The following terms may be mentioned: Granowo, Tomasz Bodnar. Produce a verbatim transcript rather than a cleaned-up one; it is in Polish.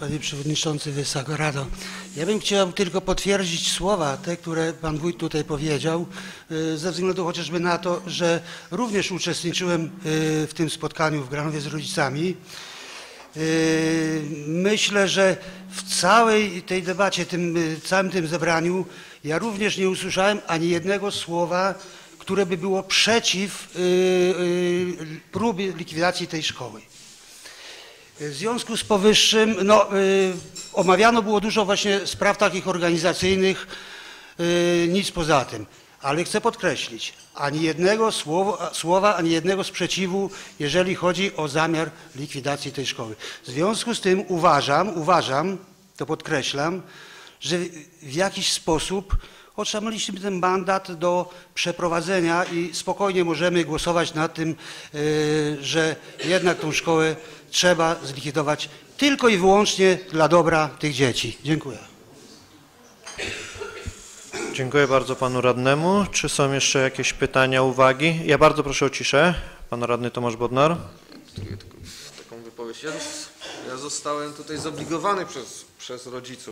Panie Przewodniczący, Wysoka Rado, ja bym chciał tylko potwierdzić słowa te, które Pan Wójt tutaj powiedział, ze względu chociażby na to, że również uczestniczyłem w tym spotkaniu w Granowie z rodzicami. Myślę, że w całej tej debacie, tym, całym tym zebraniu ja również nie usłyszałem ani jednego słowa, które by było przeciw próbie likwidacji tej szkoły. W związku z powyższym no, omawiano było dużo właśnie spraw takich organizacyjnych, nic poza tym. Ale chcę podkreślić, ani jednego słowa, słowa, ani jednego sprzeciwu, jeżeli chodzi o zamiar likwidacji tej szkoły. W związku z tym uważam, uważam, to podkreślam, że w jakiś sposób otrzymaliśmy ten mandat do przeprowadzenia i spokojnie możemy głosować nad tym, że jednak tą szkołę trzeba zlikwidować tylko i wyłącznie dla dobra tych dzieci. Dziękuję. Dziękuję bardzo panu radnemu. Czy są jeszcze jakieś pytania, uwagi? Ja bardzo proszę o ciszę. Pan radny Tomasz Bodnar. Taką wypowiedź. Ja, ja zostałem tutaj zobligowany przez, przez rodziców.